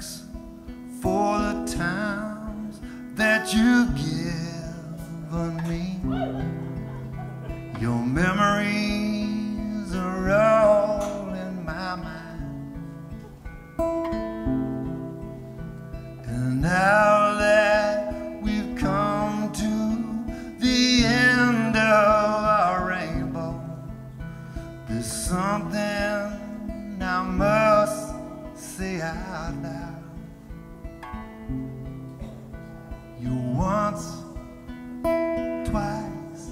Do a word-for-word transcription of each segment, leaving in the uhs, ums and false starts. thanks for the times that you've given me. Your memories are all in my mind. And now that we've come to the end of our rainbow, there's something I must say out loud. You once, twice,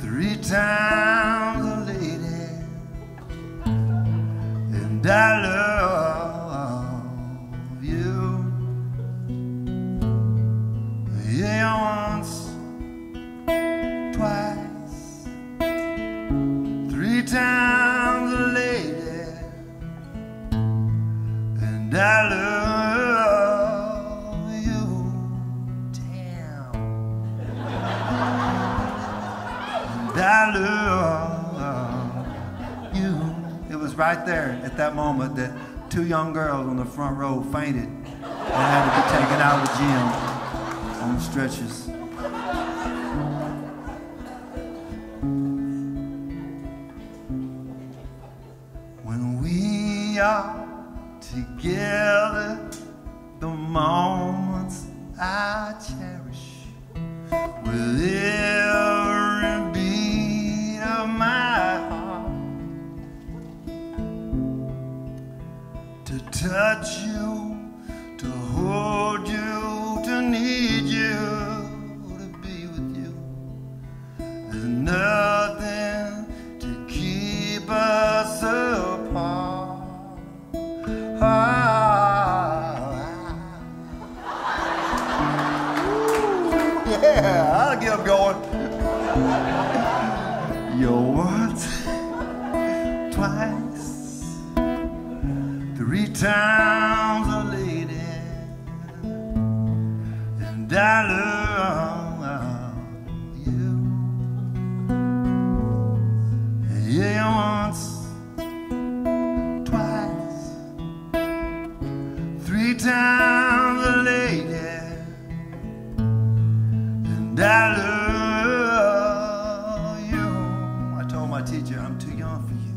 three times a lady, and I love you. Yeah, once, twice, three times. I love you, damn. And I love you. It was right there at that moment that two young girls on the front row fainted and had to be taken out of the gym on stretchers. When we are together, the moments I cherish with every beat of my heart. To touch you, to hold you, to need you, to be with you. There's nothing to keep us apart. Ah, ah. Ooh, yeah, I'll get 'em going. You're once, twice, three times a lady, and I love you. Yeah, once, times a lady, and I love you. I told my teacher I'm too young for you.